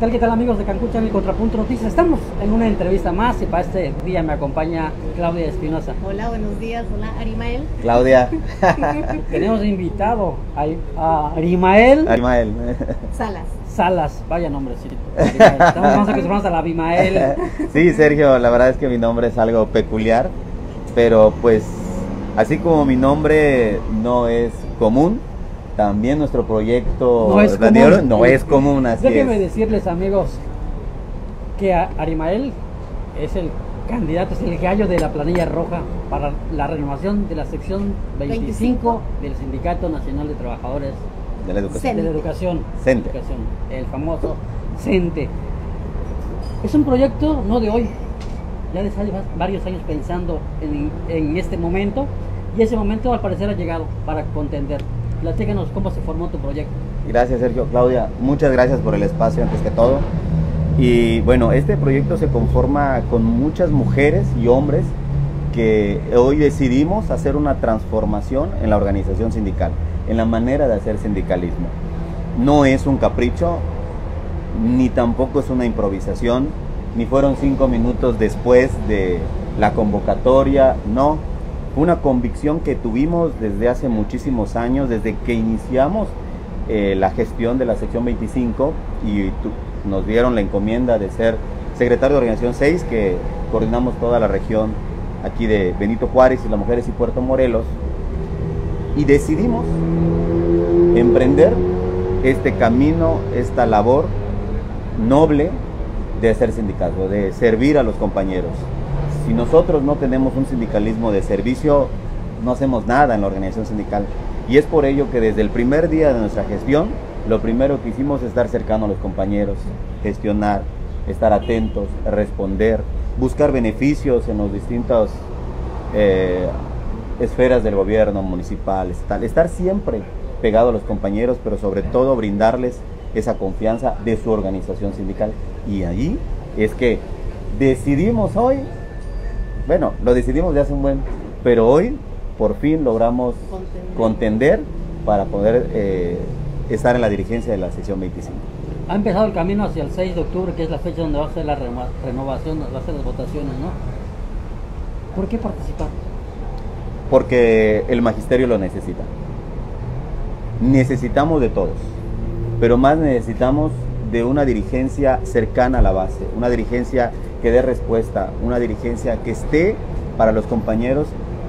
¿Qué tal amigos de Cancún Channel, Contrapunto Noticias? Estamos en una entrevista más y para este día me acompaña Claudia Espinosa. Hola, buenos días. Hola, Abimael. Claudia. Tenemos invitado a Abimael Salas. Vaya nombrecito. Estamos más acostumbrados a la Abimael. Sí, Sergio, la verdad es que mi nombre es algo peculiar, pero pues así como mi nombre no es común, también nuestro proyecto no es común, así déjenme decirles, amigos, que Abimael es el candidato, es el gallo de la Planilla Roja para la renovación de la sección 25 del Sindicato Nacional de Trabajadores de la Educación. SNTE. El famoso SNTE. Es un proyecto no de hoy, ya desde hace varios años pensando en este momento, y ese momento al parecer ha llegado para contender. Platícanos cómo se formó tu proyecto. Gracias, Sergio. Claudia, muchas gracias por el espacio antes que todo. Y bueno, este proyecto se conforma con muchas mujeres y hombres que hoy decidimos hacer una transformación en la organización sindical, en la manera de hacer sindicalismo. No es un capricho, ni tampoco es una improvisación, ni fueron 5 minutos después de la convocatoria, no. Una convicción que tuvimos desde hace muchísimos años, desde que iniciamos la gestión de la sección 25 y nos dieron la encomienda de ser secretario de Organización 6, que coordinamos toda la región aquí de Benito Juárez, Isla Mujeres y Puerto Morelos, y decidimos emprender este camino, esta labor noble de hacer sindicato, de servir a los compañeros. Si nosotros no tenemos un sindicalismo de servicio, no hacemos nada en la organización sindical. Y es por ello que desde el primer día de nuestra gestión, lo primero que hicimos es estar cercano a los compañeros, gestionar, estar atentos, responder, buscar beneficios en las distintas esferas del gobierno municipal, estar siempre pegado a los compañeros, pero sobre todo brindarles esa confianza de su organización sindical. Y ahí es que decidimos hoy. Bueno, lo decidimos de hace un buen, pero hoy por fin logramos contender para poder estar en la dirigencia de la sección 25. Ha empezado el camino hacia el 6 de octubre, que es la fecha donde va a ser la renovación, va a ser las votaciones, ¿no? ¿Por qué participar? Porque el magisterio lo necesita. Necesitamos de todos, pero más necesitamos de una dirigencia cercana a la base, una dirigencia que dé respuesta, una dirigencia que esté para los compañeros,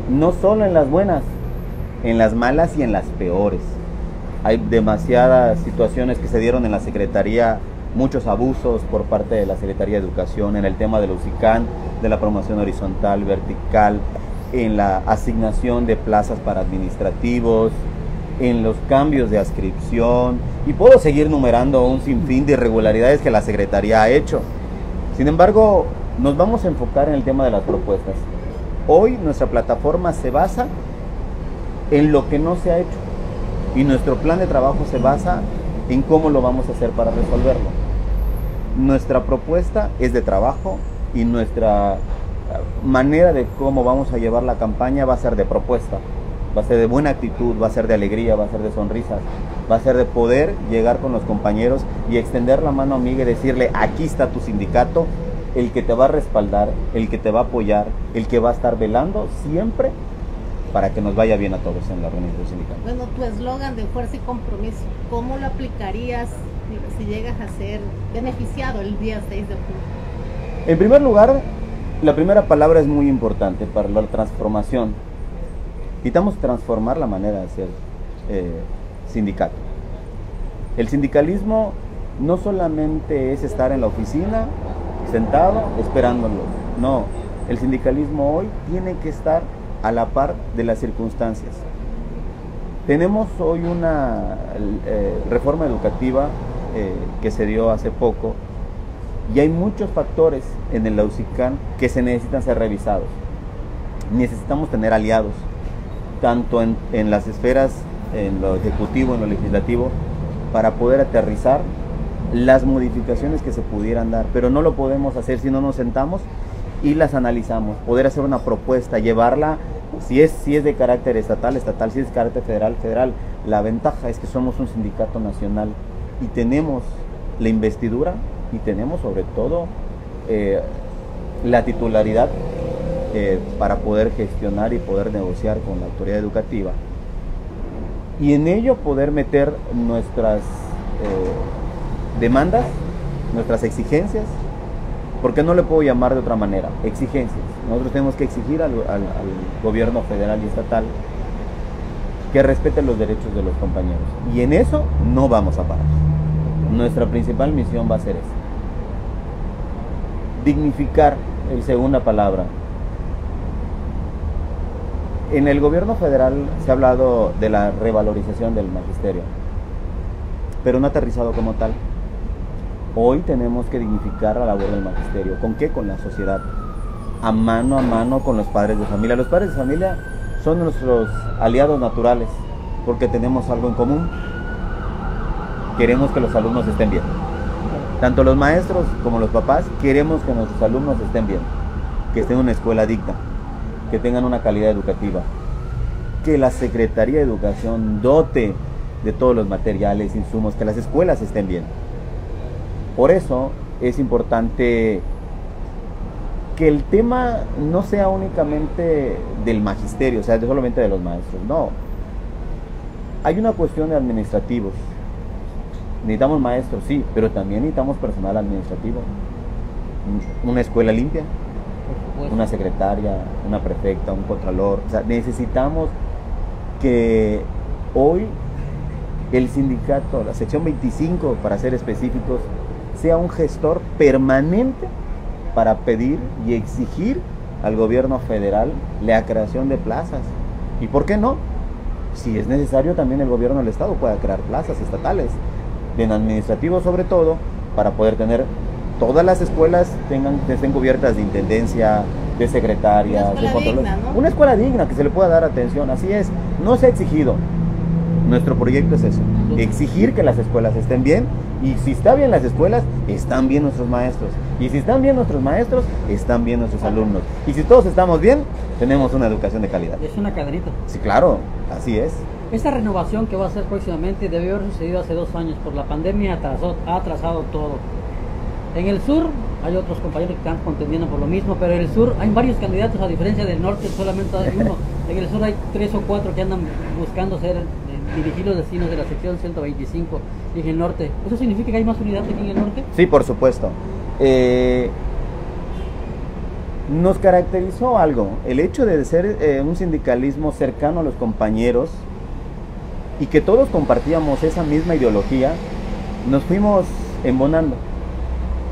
no solo en las buenas, en las malas y en las peores. Hay demasiadas situaciones que se dieron en la Secretaría, muchos abusos por parte de la Secretaría de Educación, en el tema del USICAN, de la promoción horizontal, vertical, en la asignación de plazas para administrativos, en los cambios de adscripción, y puedo seguir numerando un sinfín de irregularidades que la Secretaría ha hecho. Sin embargo, nos vamos a enfocar en el tema de las propuestas. Hoy nuestra plataforma se basa en lo que no se ha hecho y nuestro plan de trabajo se basa en cómo lo vamos a hacer para resolverlo. Nuestra propuesta es de trabajo y nuestra manera de cómo vamos a llevar la campaña va a ser de propuesta, va a ser de buena actitud, va a ser de alegría, va a ser de sonrisas, va a ser de poder llegar con los compañeros y extender la mano amiga y decirle: aquí está tu sindicato, el que te va a respaldar, el que te va a apoyar, el que va a estar velando siempre para que nos vaya bien a todos en la organización sindical. Bueno, tu eslogan de fuerza y compromiso, ¿cómo lo aplicarías si llegas a ser beneficiado el día 6 de octubre? En primer lugar, la primera palabra es muy importante para la transformación. Necesitamos transformar la manera de hacer sindicato. El sindicalismo no solamente es estar en la oficina, sentado, esperándolo. No, el sindicalismo hoy tiene que estar a la par de las circunstancias. Tenemos hoy una reforma educativa que se dio hace poco y hay muchos factores en el USICAN que se necesitan ser revisados. Necesitamos tener aliados, tanto en las esferas, en lo ejecutivo, en lo legislativo, para poder aterrizar las modificaciones que se pudieran dar, pero no lo podemos hacer si no nos sentamos y las analizamos, poder hacer una propuesta, llevarla, si es de carácter estatal, estatal, si es de carácter federal, federal. La ventaja es que somos un sindicato nacional y tenemos la investidura y tenemos sobre todo la titularidad para poder gestionar y poder negociar con la autoridad educativa y en ello poder meter nuestras demandas, nuestras exigencias, porque no le puedo llamar de otra manera, exigencias. Nosotros tenemos que exigir al gobierno federal y estatal que respeten los derechos de los compañeros. Y en eso no vamos a parar. Nuestra principal misión va a ser esa. Dignificar, en segunda palabra. En el gobierno federal se ha hablado de la revalorización del magisterio, pero no aterrizado como tal. Hoy tenemos que dignificar la labor del magisterio. ¿Con qué? Con la sociedad. A mano con los padres de familia. Los padres de familia son nuestros aliados naturales, porque tenemos algo en común. Queremos que los alumnos estén bien. Tanto los maestros como los papás queremos que nuestros alumnos estén bien, que estén en una escuela digna, que tengan una calidad educativa, que la Secretaría de Educación dote de todos los materiales, insumos, que las escuelas estén bien. Por eso es importante que el tema no sea únicamente del magisterio, o sea, solamente de los maestros, no. Hay una cuestión de administrativos. Necesitamos maestros, sí, pero también necesitamos personal administrativo. Una escuela limpia, una secretaria, una prefecta, un contralor. O sea, necesitamos que hoy el sindicato, la sección 25, para ser específicos, sea un gestor permanente para pedir y exigir al gobierno federal la creación de plazas. ¿Y por qué no? Si es necesario, también el gobierno del estado pueda crear plazas estatales, en administrativo sobre todo, para poder tener todas las escuelas estén cubiertas de intendencia, de secretaria, de control. ¿No? Una escuela digna, que se le pueda dar atención, así es. No se ha exigido. Nuestro proyecto es eso, exigir que las escuelas estén bien, y si está bien las escuelas, están bien nuestros maestros, y si están bien nuestros maestros, están bien nuestros alumnos, y si todos estamos bien, tenemos una educación de calidad. Es una cadenita. Sí, claro, así es. Esta renovación que va a ser próximamente debió haber sucedido hace 2 años, por la pandemia ha atrasado todo. En el sur hay otros compañeros que están contendiendo por lo mismo, pero en el sur hay varios candidatos, a diferencia del norte solamente hay uno. En el sur hay 3 o 4 que andan buscando ser dirigir los destinos de la sección 125 en el norte. ¿Eso significa que hay más unidad aquí en el norte? Sí, por supuesto. Nos caracterizó algo, el hecho de ser un sindicalismo cercano a los compañeros y que todos compartíamos esa misma ideología. Nos fuimos embonando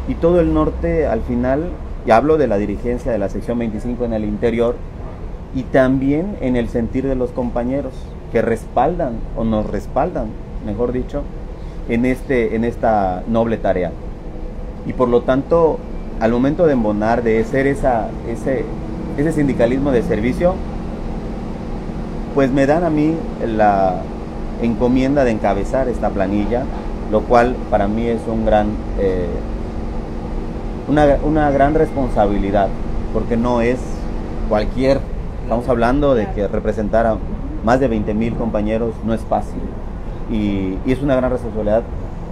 y todo el norte al final, y hablo de la dirigencia de la sección 25 en el interior y también en el sentir de los compañeros, que respaldan o nos respaldan, mejor dicho, en esta noble tarea. Y por lo tanto, al momento de embonar, de ser ese sindicalismo de servicio, pues me dan a mí la encomienda de encabezar esta planilla, lo cual para mí es un gran, una gran responsabilidad, porque no es cualquier, estamos hablando de que representar a más de 20,000 compañeros no es fácil, y es una gran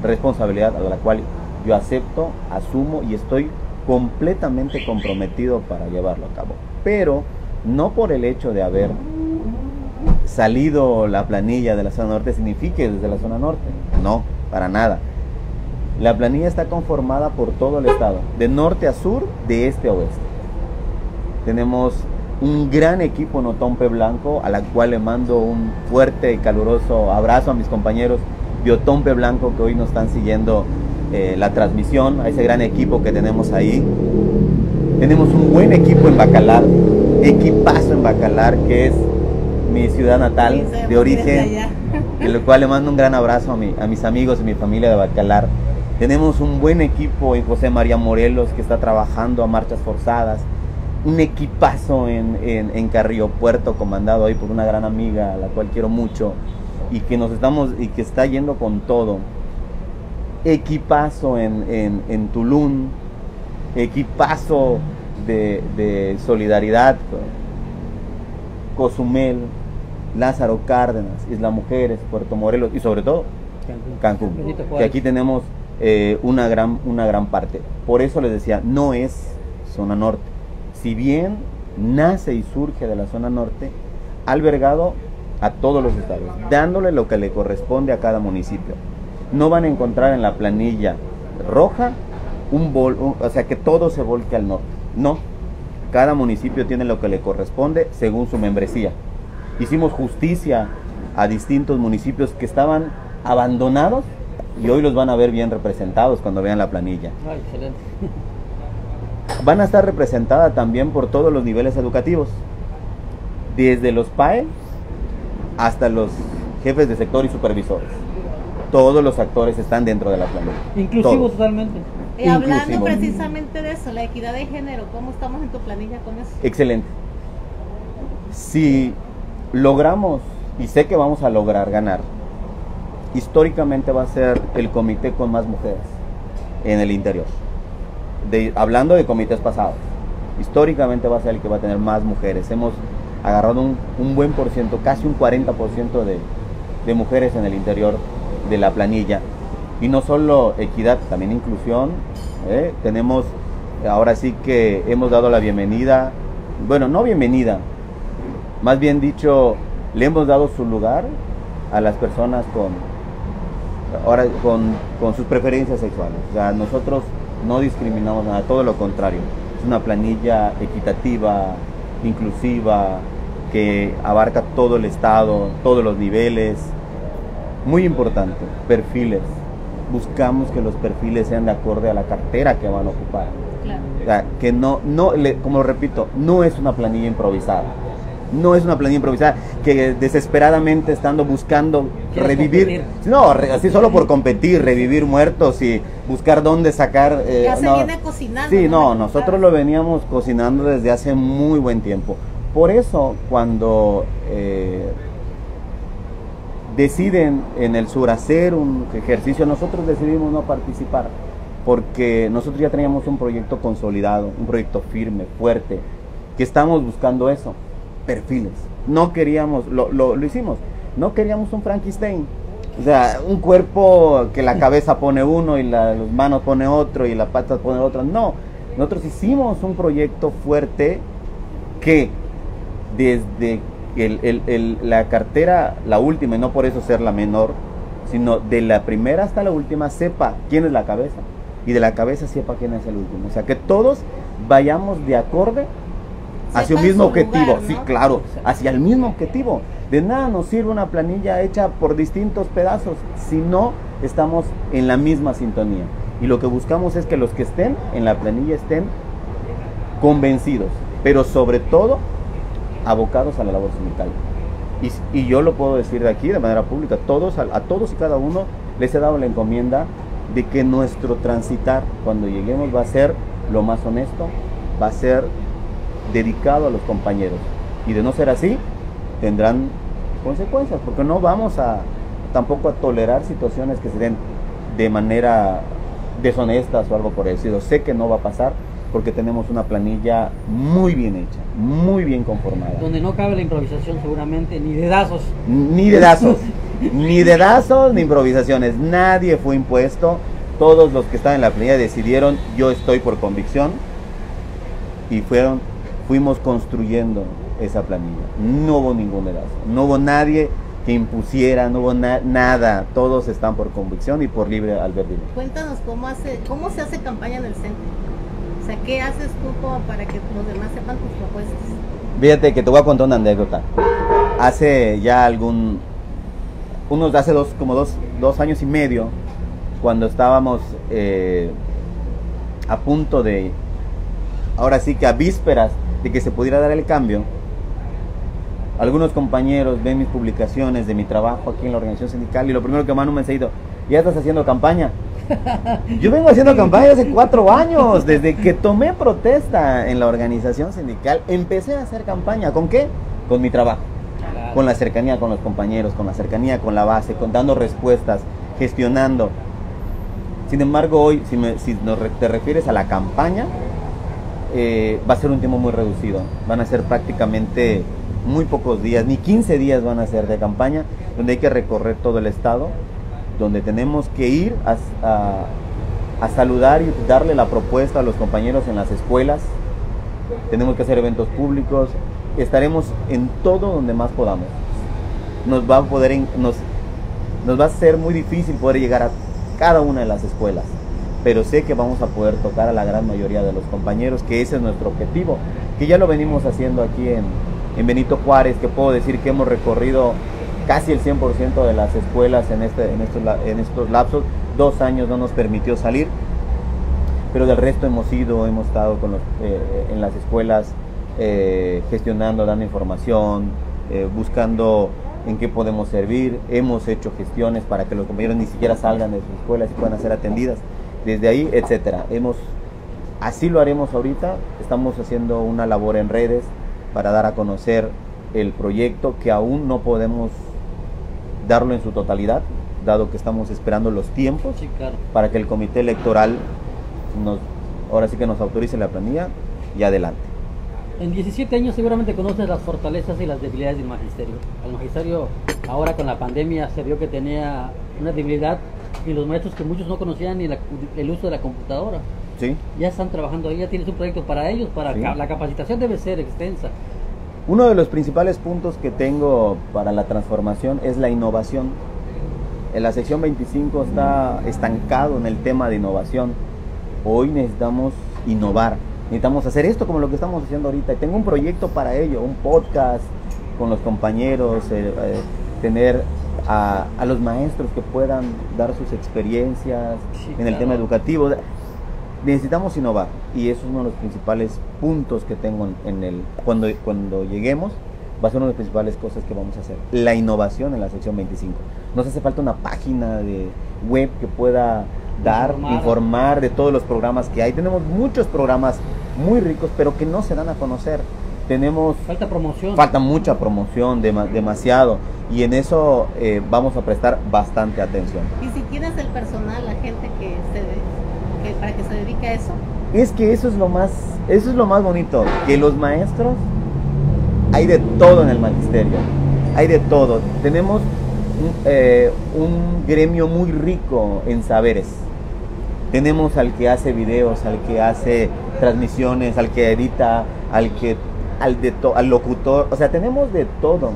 responsabilidad a la cual yo acepto, asumo y estoy completamente comprometido para llevarlo a cabo. Pero no por el hecho de haber salido la planilla de la zona norte signifique desde la zona norte, no, para nada. La planilla está conformada por todo el estado, de norte a sur, de este a oeste. Tenemos un gran equipo en Othón P. Blanco, a la cual le mando un fuerte y caluroso abrazo a mis compañeros de Othón P. Blanco que hoy nos están siguiendo la transmisión, a ese gran equipo que tenemos ahí. Tenemos un buen equipo en Bacalar, equipazo en Bacalar, que es mi ciudad natal de origen, en lo cual le mando un gran abrazo a mis amigos y mi familia de Bacalar. Tenemos un buen equipo en José María Morelos, que está trabajando a marchas forzadas. Un equipazo en Carrillo Puerto, comandado ahí por una gran amiga a la cual quiero mucho y que está yendo con todo. Equipazo en Tulum, equipazo de solidaridad, Cozumel, Lázaro Cárdenas, Isla Mujeres, Puerto Morelos y sobre todo Cancún. Que aquí tenemos una gran parte. Por eso les decía, no es zona norte. Si bien nace y surge de la zona norte, ha albergado a todos los estados, dándole lo que le corresponde a cada municipio. No van a encontrar en la planilla roja que todo se volque al norte. No, cada municipio tiene lo que le corresponde según su membresía. Hicimos justicia a distintos municipios que estaban abandonados y hoy los van a ver bien representados cuando vean la planilla. Ah, excelente. Van a estar representada también por todos los niveles educativos, desde los PAE hasta los jefes de sector y supervisores. Todos los actores están dentro de la planilla. Inclusivo totalmente. Y hablando precisamente de eso, la equidad de género, ¿cómo estamos en tu planilla con eso? Excelente. Si logramos, y sé que vamos a lograr ganar, históricamente va a ser el comité con más mujeres en el interior. Hablando de comités pasados, históricamente va a ser el que va a tener más mujeres. Hemos agarrado un buen por ciento, casi un 40% de mujeres en el interior de la planilla. Y no solo equidad, también inclusión. Tenemos, ahora sí que hemos dado la bienvenida, bueno, no bienvenida, más bien dicho, le hemos dado su lugar a las personas con sus preferencias sexuales. O sea, nosotros no discriminamos nada, todo lo contrario. Es una planilla equitativa, inclusiva, que abarca todo el estado, todos los niveles. Muy importante, perfiles. Buscamos que los perfiles sean de acorde a la cartera que van a ocupar. Claro. O sea, que como repito, no es una planilla improvisada. No es una planilla improvisada que desesperadamente estando buscando revivir. Competir. No, así solo por competir, revivir muertos y buscar dónde sacar. Ya se viene cocinando. Sí, no, nosotros lo veníamos cocinando desde hace muy buen tiempo. Por eso, cuando deciden en el sur hacer un ejercicio, nosotros decidimos no participar, porque nosotros ya teníamos un proyecto consolidado, un proyecto firme, fuerte, que estamos buscando eso. Perfiles. No queríamos, lo hicimos, no queríamos un Frankenstein, o sea, un cuerpo que la cabeza pone uno y las manos pone otro y las patas pone otro. No, nosotros hicimos un proyecto fuerte que desde la cartera, la última, y no por eso ser la menor, sino de la primera hasta la última, sepa quién es la cabeza, y de la cabeza sepa quién es el último. O sea, que todos vayamos de acorde hacia un mismo objetivo, lugar, ¿no? Sí, claro, hacia el mismo objetivo. De nada nos sirve una planilla hecha por distintos pedazos si no estamos en la misma sintonía. Y lo que buscamos es que los que estén en la planilla estén convencidos, pero sobre todo abocados a la labor sindical. Y yo lo puedo decir de aquí de manera pública, a todos y cada uno les he dado la encomienda de que nuestro transitar cuando lleguemos va a ser lo más honesto, va a ser dedicado a los compañeros, y de no ser así tendrán consecuencias, porque no vamos tampoco a tolerar situaciones que se den de manera deshonestas o algo por eso. Yo sé que no va a pasar porque tenemos una planilla muy bien hecha, muy bien conformada, donde no cabe la improvisación seguramente, ni dedazos ni improvisaciones. Nadie fue impuesto, todos los que están en la planilla decidieron, yo estoy por convicción, y fuimos construyendo esa planilla. No hubo ningún dedazo, no hubo nadie que impusiera, no hubo nada, todos están por convicción y por libre albedrío. Cuéntanos cómo se hace campaña en el SNTE. O sea, ¿qué haces tú para que los demás sepan tus propuestas? Fíjate que te voy a contar una anécdota. Hace 2 años y medio, cuando estábamos a punto de, ahora sí que a vísperas de que se pudiera dar el cambio, algunos compañeros ven mis publicaciones de mi trabajo aquí en la organización sindical y lo primero que me han mensajeado, ya estás haciendo campaña. Yo vengo haciendo campaña hace 4 años, desde que tomé protesta en la organización sindical, empecé a hacer campaña. ¿Con qué? Con mi trabajo, con la cercanía con los compañeros, con la cercanía con la base, dando respuestas, gestionando. Sin embargo, hoy, te refieres a la campaña, va a ser un tiempo muy reducido, van a ser prácticamente muy pocos días, ni 15 días van a ser de campaña, donde hay que recorrer todo el estado, donde tenemos que ir a a saludar y darle la propuesta a los compañeros en las escuelas. Tenemos que hacer eventos públicos, estaremos en todo donde más podamos. Nos va a ser muy difícil poder llegar a cada una de las escuelas, pero sé que vamos a poder tocar a la gran mayoría de los compañeros, que ese es nuestro objetivo, que ya lo venimos haciendo aquí en Benito Juárez, que puedo decir que hemos recorrido casi el 100% de las escuelas en estos lapsos. 2 años no nos permitió salir, pero del resto hemos estado con en las escuelas gestionando, dando información, buscando en qué podemos servir. Hemos hecho gestiones para que los compañeros ni siquiera salgan de sus escuelas y puedan ser atendidas desde ahí, etcétera. Así lo haremos ahorita. Estamos haciendo una labor en redes para dar a conocer el proyecto, que aún no podemos darlo en su totalidad, dado que estamos esperando los tiempos para que el comité electoral ahora sí que nos autorice la planilla y adelante. En 17 años seguramente conoces las fortalezas y las debilidades del magisterio. El magisterio ahora con la pandemia se vio que tenía una debilidad, y los maestros que muchos no conocían ni el uso de la computadora. Sí. Ya están trabajando ahí, ya tienes un proyecto para ellos, para sí. La capacitación debe ser extensa. Uno de los principales puntos que tengo para la transformación es la innovación. En la sección 25 está estancado en el tema de innovación. Hoy necesitamos innovar, necesitamos hacer esto como lo que estamos haciendo ahorita. Tengo un proyecto para ello, un podcast con los compañeros, tener a los maestros que puedan dar sus experiencias en el tema educativo. Necesitamos innovar, y eso es uno de los principales puntos que tengo cuando lleguemos. Va a ser una de las principales cosas que vamos a hacer, la innovación en la sección 25. Nos hace falta una página de web que pueda informar de todos los programas que hay. Tenemos muchos programas muy ricos, pero que no se dan a conocer. Falta promoción. Falta mucha promoción, demasiado. Y en eso vamos a prestar bastante atención. ¿Y si tienes el personal, la gente para que se dedique a eso? Es que eso es lo más bonito, que los maestros... Hay de todo en el magisterio, hay de todo. Tenemos un gremio muy rico en saberes. Tenemos al que hace videos, al que hace transmisiones, al que edita, al locutor. O sea, tenemos de todo.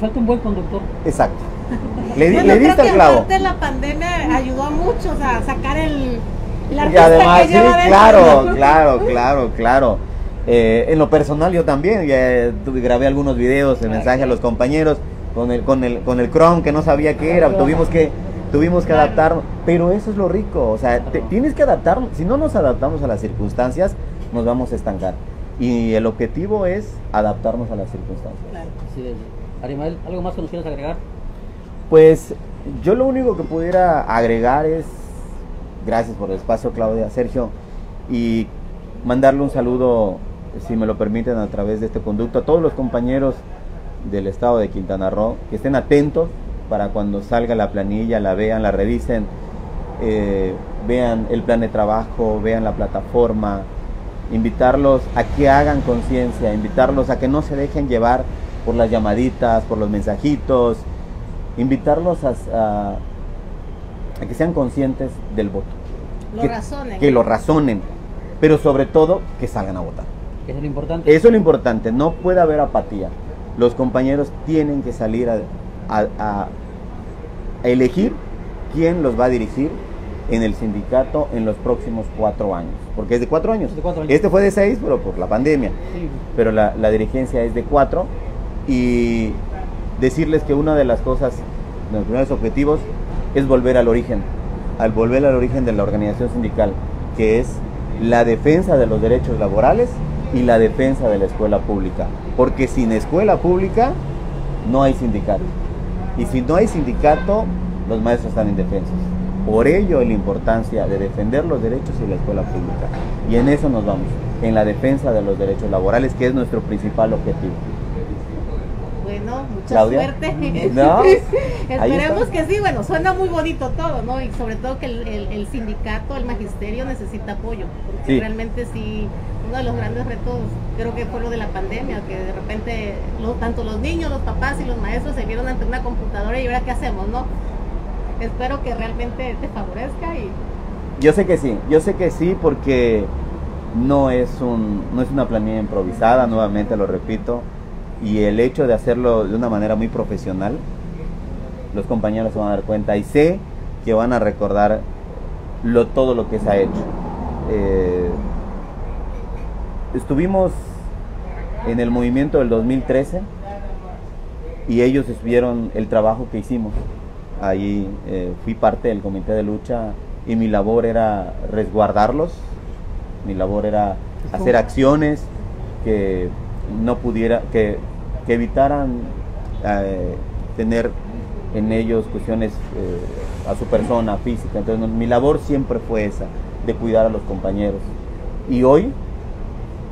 Falta un buen conductor. Exacto. Le diste al clavo. Aparte, la pandemia ayudó mucho, o sea, a sacar el artista. Y además, que lleva claro. En lo personal yo también ya grabé algunos videos, mensajes a los compañeros con el Chrome, que no sabía qué era, tuvimos que adaptarnos, pero eso es lo rico. O sea, tienes que adaptarnos. Si no nos adaptamos a las circunstancias, nos vamos a estancar, y el objetivo es adaptarnos a las circunstancias. Claro. Sí, Abimael, ¿algo más que nos quieras agregar? Pues yo lo único que pudiera agregar es gracias por el espacio, Claudia, Sergio, y mandarle un saludo, si me lo permiten, a través de este conducto, a todos los compañeros del estado de Quintana Roo, que estén atentos para cuando salga la planilla, la vean, la revisen, vean el plan de trabajo, vean la plataforma. Invitarlos a que hagan conciencia, invitarlos a que no se dejen llevar por las llamaditas, por los mensajitos, invitarlos a que sean conscientes del voto, que lo razonen. Pero sobre todo, que salgan a votar. Eso es lo importante. Eso es lo importante. No puede haber apatía. Los compañeros tienen que salir a elegir quién los va a dirigir en el sindicato en los próximos 4 años. Porque es de 4 años. Este fue de 6, pero por la pandemia. Sí. Pero la dirigencia es de 4. Y decirles que una de las cosas, de los primeros objetivos, es volver al origen. Al volver al origen de la organización sindical, que es la defensa de los derechos laborales y la defensa de la escuela pública, porque sin escuela pública no hay sindicato, y si no hay sindicato, los maestros están indefensos. Por ello, la importancia de defender los derechos y la escuela pública, y en eso nos vamos, en la defensa de los derechos laborales, que es nuestro principal objetivo. Bueno, mucha suerte. No, esperemos que sí. Bueno, suena muy bonito todo, ¿no? Y sobre todo que el sindicato, el magisterio necesita apoyo, porque sí. Realmente sí, uno de los grandes retos creo que fue lo de la pandemia, que de repente tanto los niños, los papás y los maestros se vieron ante una computadora y ahora qué hacemos, ¿no? Espero que realmente te favorezca y Yo sé que sí porque no es una planilla improvisada, nuevamente lo repito, y el hecho de hacerlo de una manera muy profesional, los compañeros se van a dar cuenta y sé que van a recordar todo lo que se ha hecho. Estuvimos en el movimiento del 2013 y ellos vieron el trabajo que hicimos. Ahí fui parte del comité de lucha y mi labor era resguardarlos, mi labor era hacer acciones que no pudiera, que evitaran tener en ellos cuestiones a su persona física. Entonces mi labor siempre fue esa, de cuidar a los compañeros, y hoy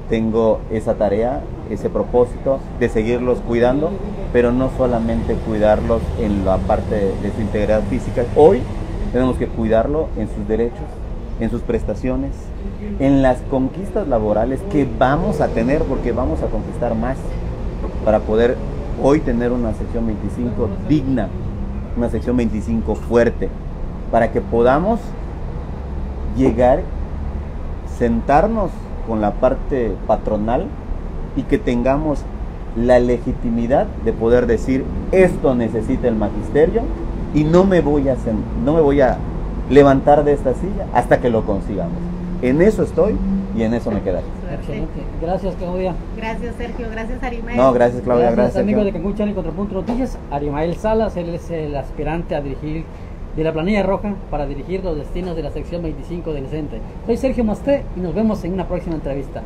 tengo esa tarea, ese propósito de seguirlos cuidando, pero no solamente cuidarlos en la parte de su integridad física. Hoy tenemos que cuidarlo en sus derechos, en sus prestaciones, en las conquistas laborales que vamos a tener, porque vamos a conquistar más para poder hoy tener una sección 25 digna, una sección 25 fuerte, para que podamos llegar, sentarnos con la parte patronal y que tengamos la legitimidad de poder decir: esto necesita el magisterio y no me voy a levantar de esta silla hasta que lo consigamos. En eso estoy y en eso me quedaré. Excelente. Gracias, Claudia. Gracias, Sergio. Gracias, Arimael. No, gracias, Claudia. Gracias amigos de Cancún Channel y Contrapunto Noticias. Abimael Salas, él es el aspirante a dirigir de la Planilla Roja para dirigir los destinos de la sección 25 del SNTE. Soy Sergio Masté y nos vemos en una próxima entrevista.